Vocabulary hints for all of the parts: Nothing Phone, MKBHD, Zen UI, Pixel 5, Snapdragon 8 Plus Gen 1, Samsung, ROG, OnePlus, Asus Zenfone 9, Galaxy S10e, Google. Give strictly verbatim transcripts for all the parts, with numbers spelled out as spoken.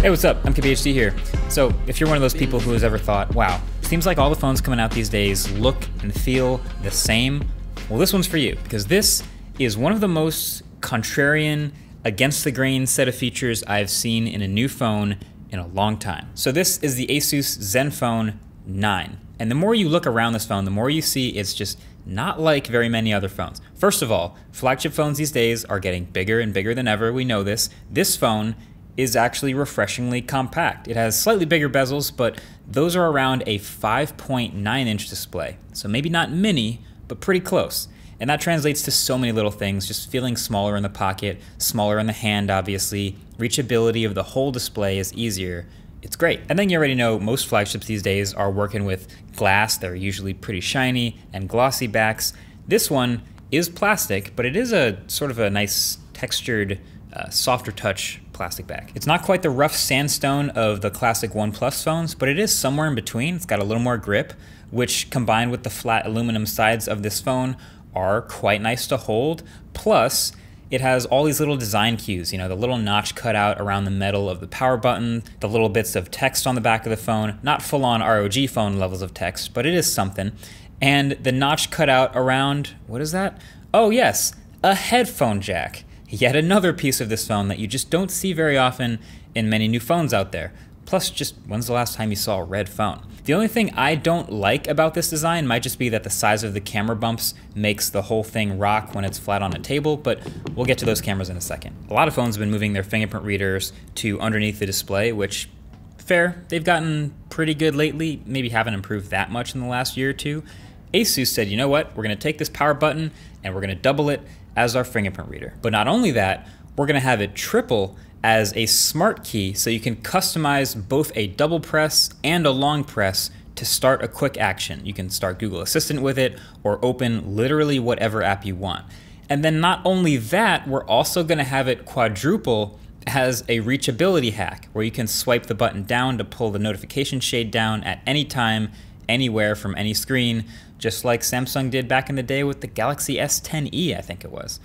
Hey, what's up? M K B H D here. So if you're one of those people who has ever thought, wow, seems like all the phones coming out these days look and feel the same. Well, this one's for you, because this is one of the most contrarian, against the grain set of features I've seen in a new phone in a long time. So this is the Asus Zenfone nine. And the more you look around this phone, the more you see it's just not like very many other phones. First of all, flagship phones these days are getting bigger and bigger than ever. We know this. This phone is actually refreshingly compact. It has slightly bigger bezels, but those are around a five point nine inch display. So maybe not mini, but pretty close. And that translates to so many little things, just feeling smaller in the pocket, smaller in the hand, obviously. Reachability of the whole display is easier. It's great. And then you already know most flagships these days are working with glass. They're usually pretty shiny and glossy backs. This one is plastic, but it is a sort of a nice textured, uh, softer touch plastic back. It's not quite the rough sandstone of the classic OnePlus phones, but it is somewhere in between. It's got a little more grip, which combined with the flat aluminum sides of this phone are quite nice to hold. Plus, it has all these little design cues, you know, the little notch cut out around the metal of the power button, the little bits of text on the back of the phone, not full on R O G phone levels of text, but it is something. And the notch cut out around, what is that? Oh yes, a headphone jack. Yet another piece of this phone that you just don't see very often in many new phones out there. Plus, just when's the last time you saw a red phone? The only thing I don't like about this design might just be that the size of the camera bumps makes the whole thing rock when it's flat on a table, but we'll get to those cameras in a second. A lot of phones have been moving their fingerprint readers to underneath the display, which, fair, they've gotten pretty good lately, maybe haven't improved that much in the last year or two. Asus said, you know what, we're gonna take this power button and we're gonna double it as our fingerprint reader. But not only that, we're gonna have it triple as a smart key, so you can customize both a double press and a long press to start a quick action. You can start Google Assistant with it or open literally whatever app you want. And then not only that, we're also gonna have it quadruple as a reachability hack, where you can swipe the button down to pull the notification shade down at any time, anywhere from any screen, just like Samsung did back in the day with the Galaxy S ten e, I think it was.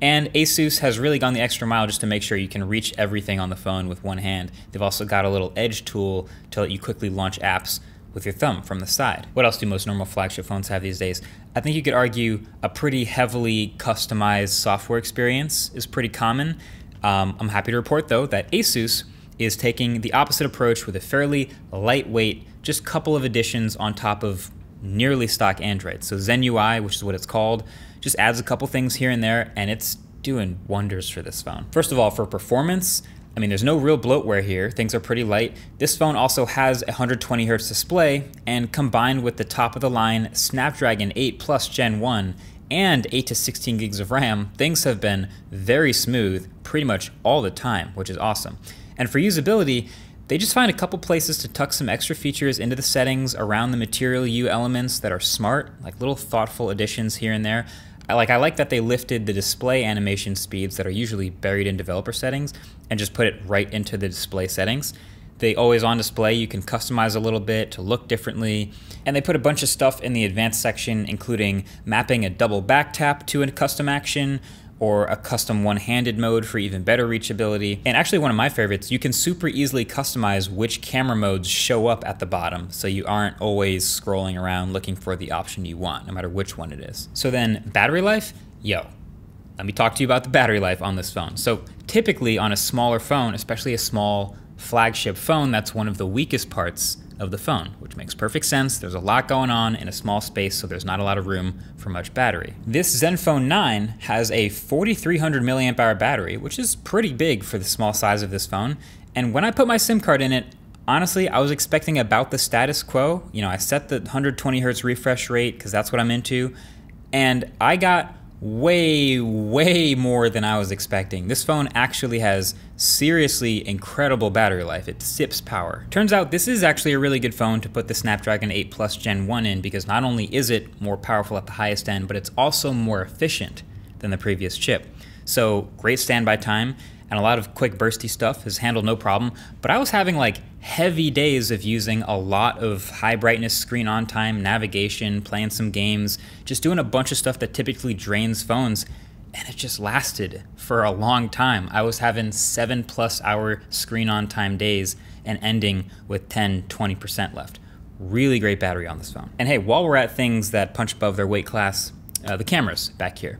And Asus has really gone the extra mile just to make sure you can reach everything on the phone with one hand. They've also got a little edge tool to let you quickly launch apps with your thumb from the side. What else do most normal flagship phones have these days? I think you could argue a pretty heavily customized software experience is pretty common. Um, I'm happy to report though that Asus is taking the opposite approach with a fairly lightweight, just couple of additions on top of nearly stock Android. So Zen U I, which is what it's called, just adds a couple things here and there, and it's doing wonders for this phone. First of all, for performance, I mean, there's no real bloatware here. Things are pretty light. This phone also has a one hundred twenty hertz display, and combined with the top of the line Snapdragon eight plus gen one and eight to sixteen gigs of RAM, things have been very smooth pretty much all the time, which is awesome. And for usability, they just find a couple places to tuck some extra features into the settings around the Material U elements that are smart, like little thoughtful additions here and there. I like, I like that they lifted the display animation speeds that are usually buried in developer settings and just put it right into the display settings. The always on display, you can customize a little bit to look differently. And they put a bunch of stuff in the advanced section, including mapping a double back tap to a custom action, or a custom one-handed mode for even better reachability. And actually one of my favorites, you can super easily customize which camera modes show up at the bottom, so you aren't always scrolling around looking for the option you want, no matter which one it is. So then battery life, yo, let me talk to you about the battery life on this phone. So typically on a smaller phone, especially a small flagship phone, that's one of the weakest parts of the phone, which makes perfect sense. There's a lot going on in a small space, so there's not a lot of room for much battery. This Zenfone nine has a forty-three hundred milliamp hour battery, which is pretty big for the small size of this phone. And when I put my SIM card in it, honestly, I was expecting about the status quo. You know, I set the one hundred twenty hertz refresh rate because that's what I'm into, and I got way, way more than I was expecting. This phone actually has seriously incredible battery life. It sips power. Turns out this is actually a really good phone to put the Snapdragon eight plus gen one in, because not only is it more powerful at the highest end, but it's also more efficient than the previous chip. So great standby time and a lot of quick bursty stuff is handled no problem, but I was having like heavy days of using a lot of high brightness screen on time, navigation, playing some games, just doing a bunch of stuff that typically drains phones. and it just lasted for a long time. I was having seven plus hour screen on time days and ending with ten, twenty percent left. Really great battery on this phone. And hey, while we're at things that punch above their weight class, uh, the cameras back here.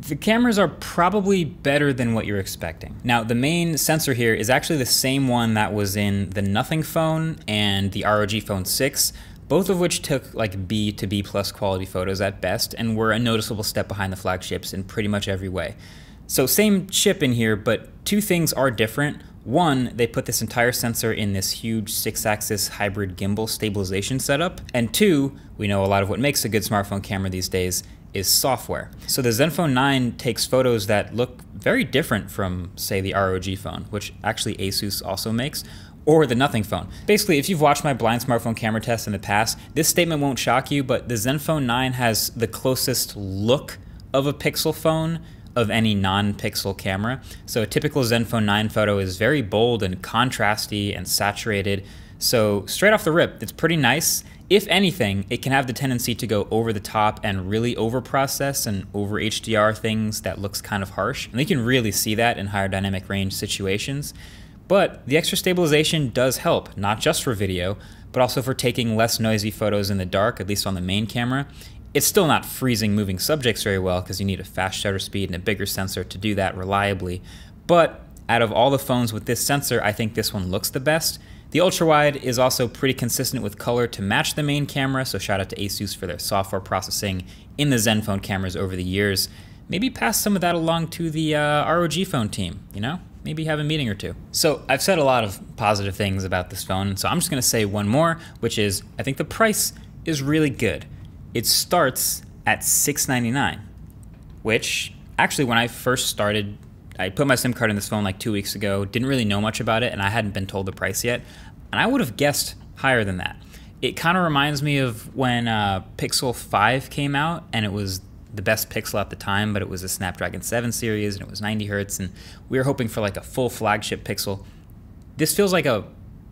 The cameras are probably better than what you're expecting. Now, the main sensor here is actually the same one that was in the Nothing phone and the R O G Phone six, both of which took like B to B plus quality photos at best and were a noticeable step behind the flagships in pretty much every way. So same chip in here, but two things are different. One, they put this entire sensor in this huge six-axis hybrid gimbal stabilization setup. And two, we know a lot of what makes a good smartphone camera these days is software. So the Zenfone nine takes photos that look very different from, say, the R O G phone, which actually Asus also makes, or the Nothing phone. Basically, if you've watched my blind smartphone camera test in the past, this statement won't shock you, but the Zenfone nine has the closest look of a Pixel phone of any non-Pixel camera. So a typical Zenfone nine photo is very bold and contrasty and saturated. So straight off the rip, it's pretty nice. If anything, it can have the tendency to go over the top and really over-process and over H D R things that looks kind of harsh. And you can really see that in higher dynamic range situations. But the extra stabilization does help, not just for video, but also for taking less noisy photos in the dark, at least on the main camera. It's still not freezing moving subjects very well because you need a fast shutter speed and a bigger sensor to do that reliably. But out of all the phones with this sensor, I think this one looks the best. The ultra-wide is also pretty consistent with color to match the main camera, so shout out to Asus for their software processing in the Zenfone cameras over the years. Maybe pass some of that along to the uh, R O G phone team, you know? Maybe have a meeting or two. So I've said a lot of positive things about this phone, so I'm just gonna say one more, which is I think the price is really good. It starts at six ninety-nine, which actually when I first started, I put my SIM card in this phone like two weeks ago, didn't really know much about it, and I hadn't been told the price yet. And I would have guessed higher than that. It kind of reminds me of when uh, Pixel five came out, and it was the best Pixel at the time, but it was a Snapdragon seven series, and it was ninety hertz, and we were hoping for like a full flagship Pixel. This feels like a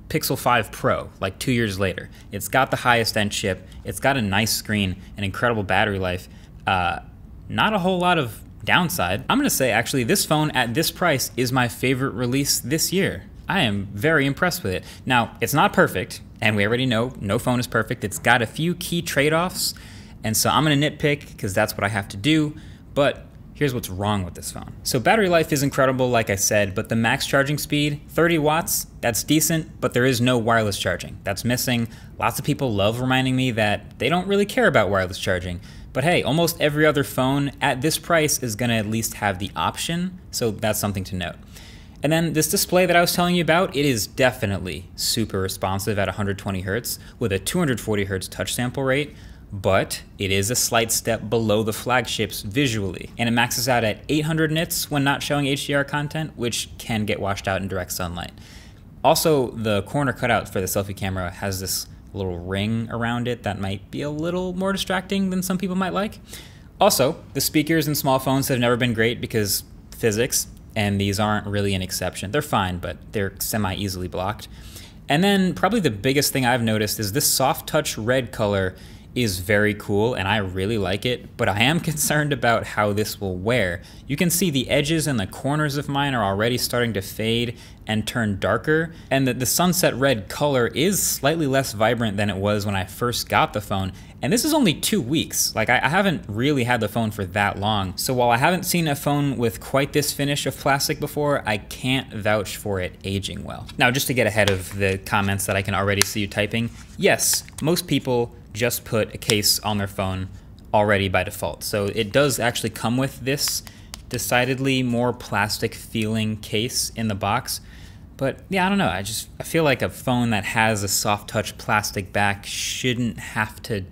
Pixel five Pro, like two years later. It's got the highest end chip, it's got a nice screen, an incredible battery life, uh, not a whole lot of downside. I'm gonna say actually this phone at this price is my favorite release this year. I am very impressed with it. Now, it's not perfect, and we already know no phone is perfect. It's got a few key trade-offs, and so I'm gonna nitpick because that's what I have to do, but here's what's wrong with this phone. So battery life is incredible, like I said, but the max charging speed, thirty watts, that's decent, but there is no wireless charging. That's missing. Lots of people love reminding me that they don't really care about wireless charging. But hey, almost every other phone at this price is gonna at least have the option, so that's something to note. And then this display that I was telling you about, it is definitely super responsive at one hundred twenty hertz with a two hundred forty hertz touch sample rate, but it is a slight step below the flagships visually. And it maxes out at eight hundred nits when not showing H D R content, which can get washed out in direct sunlight. Also, the corner cutout for the selfie camera has this little ring around it that might be a little more distracting than some people might like. Also, the speakers in small phones have never been great because physics, and these aren't really an exception. They're fine, but they're semi-easily blocked. And then probably the biggest thing I've noticed is this soft touch red color is very cool and I really like it, but I am concerned about how this will wear. You can see the edges and the corners of mine are already starting to fade and turn darker, and that the sunset red color is slightly less vibrant than it was when I first got the phone. And this is only two weeks. Like I, I haven't really had the phone for that long. So while I haven't seen a phone with quite this finish of plastic before, I can't vouch for it aging well. Now, just to get ahead of the comments that I can already see you typing, yes, most people just put a case on their phone already by default. So it does actually come with this decidedly more plastic feeling case in the box. But yeah, I don't know, I just I feel like a phone that has a soft touch plastic back shouldn't have to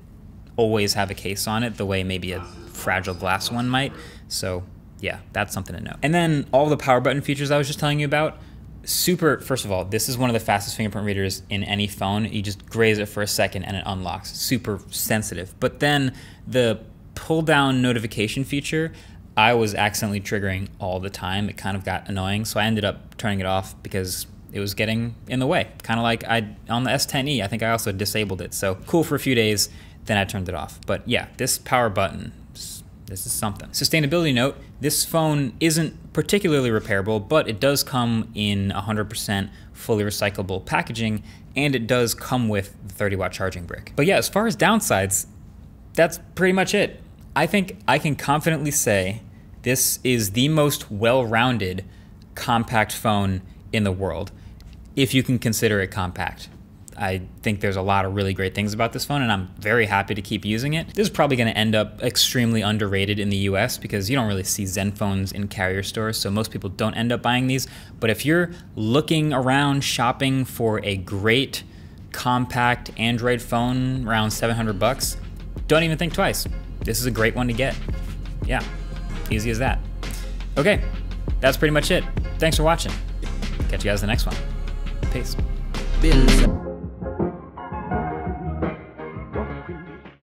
always have a case on it the way maybe a fragile glass one might. So yeah, that's something to know. And then all the power button features I was just telling you about, super, first of all, this is one of the fastest fingerprint readers in any phone. You just graze it for a second and it unlocks, super sensitive. But then the pull down notification feature, I was accidentally triggering all the time. It kind of got annoying, so I ended up turning it off because it was getting in the way. Kind of like I on the S ten e, I think I also disabled it. So cool for a few days, then I turned it off. But yeah, this power button, This is something. Sustainability note, this phone isn't particularly repairable, but it does come in one hundred percent fully recyclable packaging, and it does come with the thirty watt charging brick. But yeah, as far as downsides, that's pretty much it. I think I can confidently say this is the most well-rounded compact phone in the world, if you can consider it compact. I think there's a lot of really great things about this phone, and I'm very happy to keep using it. This is probably gonna end up extremely underrated in the U S because you don't really see Zenfones in carrier stores, so most people don't end up buying these. But if you're looking around shopping for a great compact Android phone around seven hundred bucks, don't even think twice. This is a great one to get. Yeah, easy as that. Okay, that's pretty much it. Thanks for watching. Catch you guys in the next one. Peace.